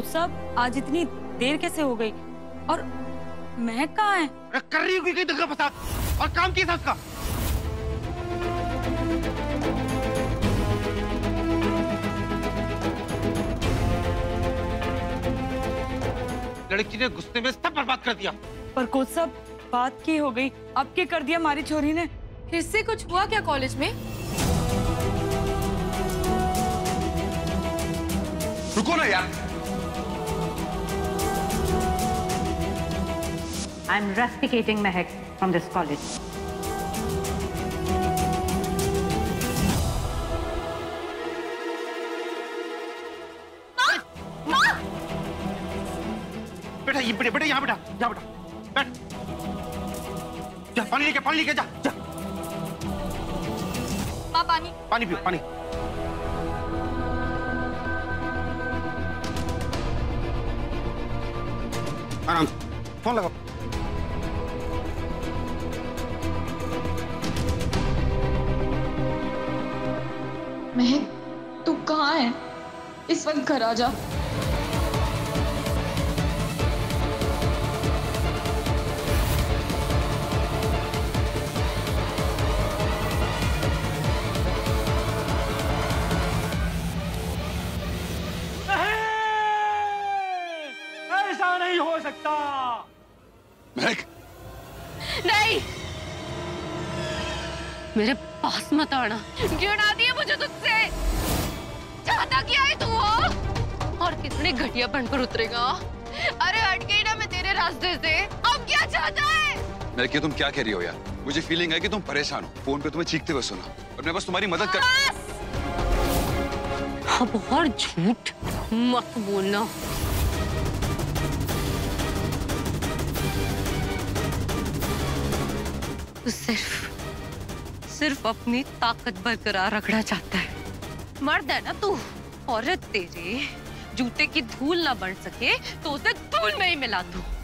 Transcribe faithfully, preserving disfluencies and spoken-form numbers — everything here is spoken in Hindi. फिरोज साहब आज इतनी देर कैसे हो गई और महक कहाँ है? अरे कर रही होगी कहीं दंगा फसाद और काम किया उसका। लड़की ने गुस्से में सब बर्बाद कर दिया। पर कोच साहब बात की हो गई, अब क्या कर दिया हमारी छोरी ने? इससे कुछ हुआ क्या कॉलेज में? रुको ना यार। I am रेस्टिकेटिंग Mahak from this college. बेटा ये बेटा बेटा यहाँ बेटा जा बेटा बैठ जा, पानी लेके पानी लेके जा जा। माँ पानी पानी पियो पानी। आराम फोन लगाओ। महक तू कहाँ है? इस वक्त घर आ जा। महक नहीं, मेरे पास मत आना। घिना दी है मुझे तुझसे। चाहता क्या है तू? और कितने घटिया बन पर उतरेगा। अरे हट गई ना मैं तेरे रास्ते से। अब क्या चाहता है? महक तुम क्या कह रही हो यार? मुझे फीलिंग है कि तुम परेशान हो। फोन पे तुम्हें चीखते हुए सुना और मैं बस तुम्हारी मदद कर। अब और झूठ मत बोलना। तो सिर्फ सिर्फ अपनी ताकत बरकरार रखना चाहता है। मर्द है ना तू। औरत तेरे जूते की धूल ना बन सके तो उसे धूल में ही मिला दो।